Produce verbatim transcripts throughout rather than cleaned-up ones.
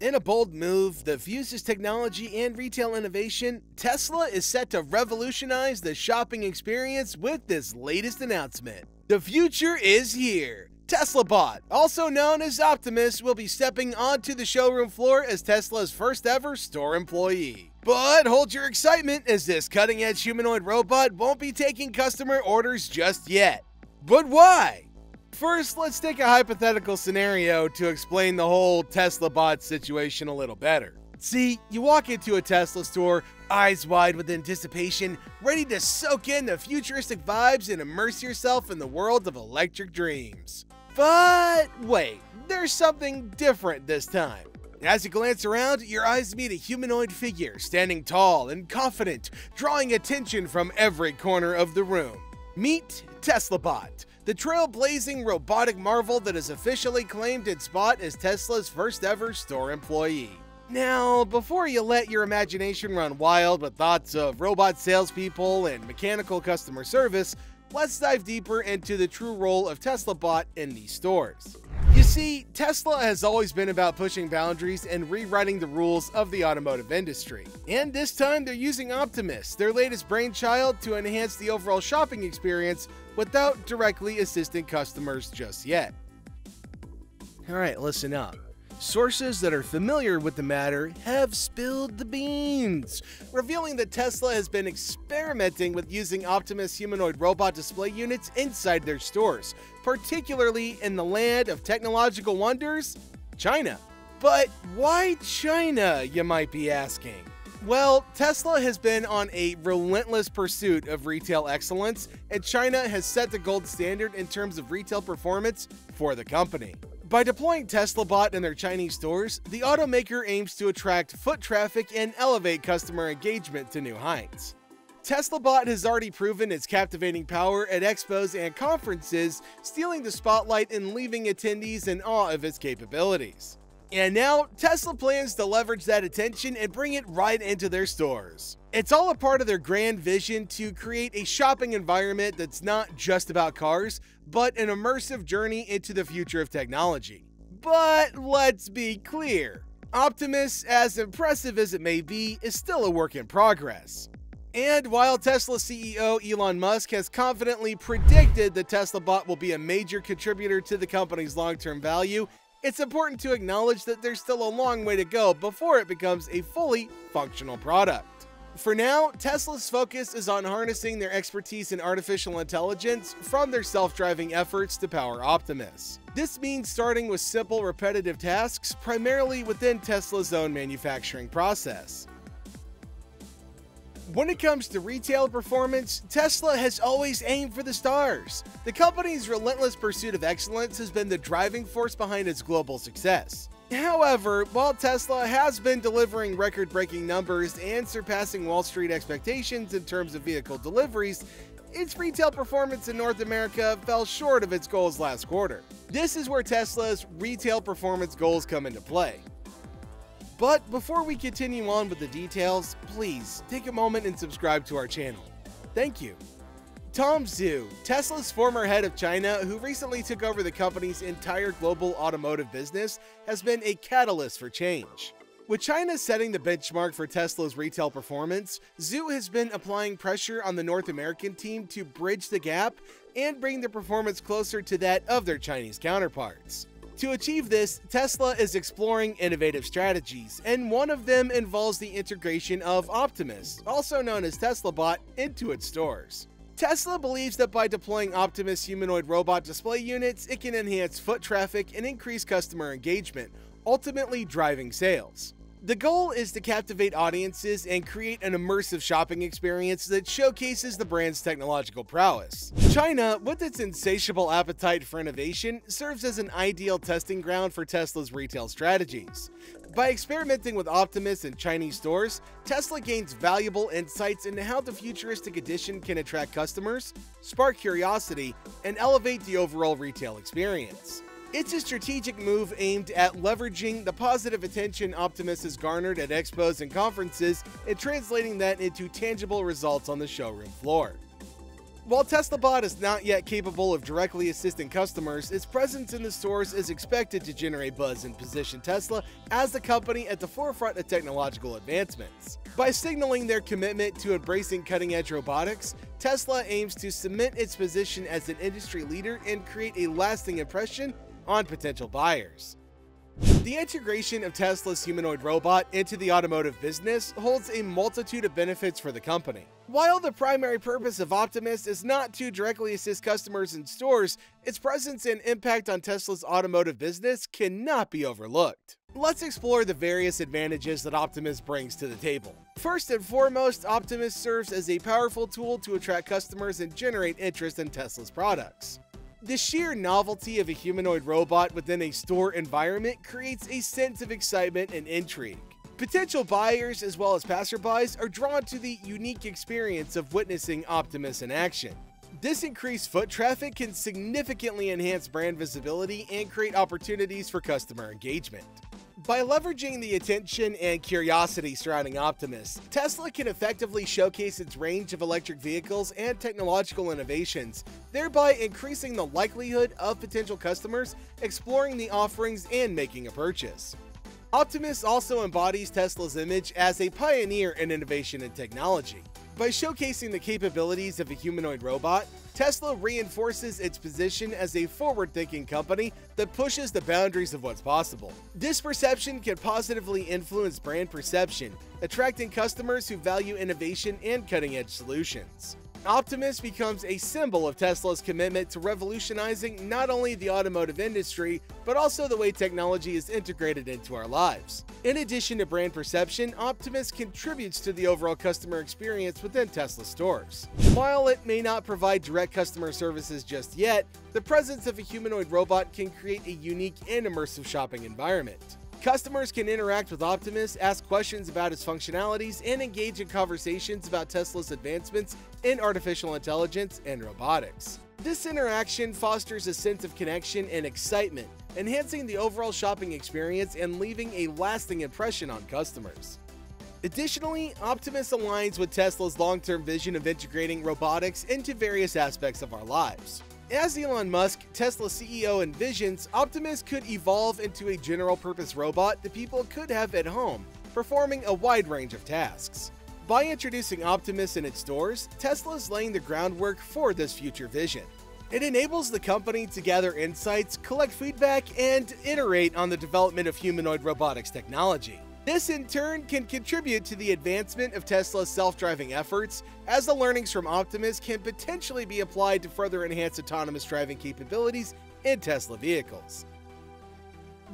In a bold move that fuses technology and retail innovation, Tesla is set to revolutionize the shopping experience with this latest announcement. The future is here! Tesla Bot, also known as Optimus, will be stepping onto the showroom floor as Tesla's first ever store employee. But hold your excitement, as this cutting-edge humanoid robot won't be taking customer orders just yet. But why? First, let's take a hypothetical scenario to explain the whole Tesla Bot situation a little better. See, you walk into a Tesla store, eyes wide with anticipation, ready to soak in the futuristic vibes and immerse yourself in the world of electric dreams. But wait, there's something different this time. As you glance around, your eyes meet a humanoid figure standing tall and confident, drawing attention from every corner of the room. Meet Tesla Bot, the trailblazing robotic marvel that has officially claimed its spot as Tesla's first ever store employee. Now, before you let your imagination run wild with thoughts of robot salespeople and mechanical customer service, let's dive deeper into the true role of Tesla Bot in these stores. You see, Tesla has always been about pushing boundaries and rewriting the rules of the automotive industry. And this time they're using Optimus, their latest brainchild, to enhance the overall shopping experience without directly assisting customers just yet. Alright, listen up. Sources that are familiar with the matter have spilled the beans, revealing that Tesla has been experimenting with using Optimus humanoid robot display units inside their stores, particularly in the land of technological wonders, China. But why China, you might be asking? Well, Tesla has been on a relentless pursuit of retail excellence, and China has set the gold standard in terms of retail performance for the company. By deploying Tesla Bot in their Chinese stores, the automaker aims to attract foot traffic and elevate customer engagement to new heights. Tesla Bot has already proven its captivating power at expos and conferences, stealing the spotlight and leaving attendees in awe of its capabilities. And now, Tesla plans to leverage that attention and bring it right into their stores. It's all a part of their grand vision to create a shopping environment that's not just about cars, but an immersive journey into the future of technology. But let's be clear, Optimus, as impressive as it may be, is still a work in progress. And while Tesla C E O Elon Musk has confidently predicted that Tesla Bot will be a major contributor to the company's long-term value, it's important to acknowledge that there's still a long way to go before it becomes a fully functional product. For now, Tesla's focus is on harnessing their expertise in artificial intelligence from their self-driving efforts to power Optimus. This means starting with simple, repetitive tasks, primarily within Tesla's own manufacturing process. When it comes to retail performance, Tesla has always aimed for the stars. The company's relentless pursuit of excellence has been the driving force behind its global success. However, while Tesla has been delivering record-breaking numbers and surpassing Wall Street expectations in terms of vehicle deliveries, its retail performance in North America fell short of its goals last quarter. This is where Tesla's retail performance goals come into play. But before we continue on with the details, please take a moment and subscribe to our channel. Thank you. Tom Zhu, Tesla's former head of China, who recently took over the company's entire global automotive business, has been a catalyst for change. With China setting the benchmark for Tesla's retail performance, Zhu has been applying pressure on the North American team to bridge the gap and bring their performance closer to that of their Chinese counterparts. To achieve this, Tesla is exploring innovative strategies, and one of them involves the integration of Optimus, also known as Tesla Bot, into its stores. Tesla believes that by deploying Optimus humanoid robot display units, it can enhance foot traffic and increase customer engagement, ultimately driving sales. The goal is to captivate audiences and create an immersive shopping experience that showcases the brand's technological prowess. China, with its insatiable appetite for innovation, serves as an ideal testing ground for Tesla's retail strategies. By experimenting with Optimus in Chinese stores, Tesla gains valuable insights into how the futuristic edition can attract customers, spark curiosity, and elevate the overall retail experience. It's a strategic move aimed at leveraging the positive attention Optimus has garnered at expos and conferences and translating that into tangible results on the showroom floor. While Tesla Bot is not yet capable of directly assisting customers, its presence in the stores is expected to generate buzz and position Tesla as the company at the forefront of technological advancements. By signaling their commitment to embracing cutting-edge robotics, Tesla aims to cement its position as an industry leader and create a lasting impression on potential buyers. The integration of Tesla's humanoid robot into the automotive business holds a multitude of benefits for the company. While the primary purpose of Optimus is not to directly assist customers in stores, its presence and impact on Tesla's automotive business cannot be overlooked. Let's explore the various advantages that Optimus brings to the table. First and foremost, Optimus serves as a powerful tool to attract customers and generate interest in Tesla's products. The sheer novelty of a humanoid robot within a store environment creates a sense of excitement and intrigue. Potential buyers as well as passerbys are drawn to the unique experience of witnessing Optimus in action. This increased foot traffic can significantly enhance brand visibility and create opportunities for customer engagement. By leveraging the attention and curiosity surrounding Optimus, Tesla can effectively showcase its range of electric vehicles and technological innovations, thereby increasing the likelihood of potential customers exploring the offerings and making a purchase. Optimus also embodies Tesla's image as a pioneer in innovation and technology. By showcasing the capabilities of a humanoid robot, Tesla reinforces its position as a forward-thinking company that pushes the boundaries of what's possible. This perception can positively influence brand perception, attracting customers who value innovation and cutting-edge solutions. Optimus becomes a symbol of Tesla's commitment to revolutionizing not only the automotive industry, but also the way technology is integrated into our lives. In addition to brand perception, Optimus contributes to the overall customer experience within Tesla stores. While it may not provide direct customer services just yet, the presence of a humanoid robot can create a unique and immersive shopping environment. Customers can interact with Optimus, ask questions about its functionalities, and engage in conversations about Tesla's advancements in artificial intelligence and robotics. This interaction fosters a sense of connection and excitement, enhancing the overall shopping experience and leaving a lasting impression on customers. Additionally, Optimus aligns with Tesla's long-term vision of integrating robotics into various aspects of our lives. As Elon Musk, Tesla C E O, envisions, Optimus could evolve into a general-purpose robot that people could have at home, performing a wide range of tasks. By introducing Optimus in its stores, Tesla is laying the groundwork for this future vision. It enables the company to gather insights, collect feedback, and iterate on the development of humanoid robotics technology. This, in turn, can contribute to the advancement of Tesla's self-driving efforts, as the learnings from Optimus can potentially be applied to further enhance autonomous driving capabilities in Tesla vehicles.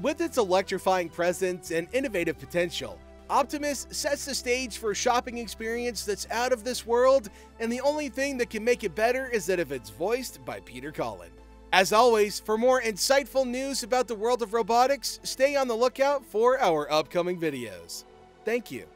With its electrifying presence and innovative potential, Optimus sets the stage for a shopping experience that's out of this world, and the only thing that can make it better is that if it's voiced by Peter Cullen. As always, for more insightful news about the world of robotics, stay on the lookout for our upcoming videos. Thank you.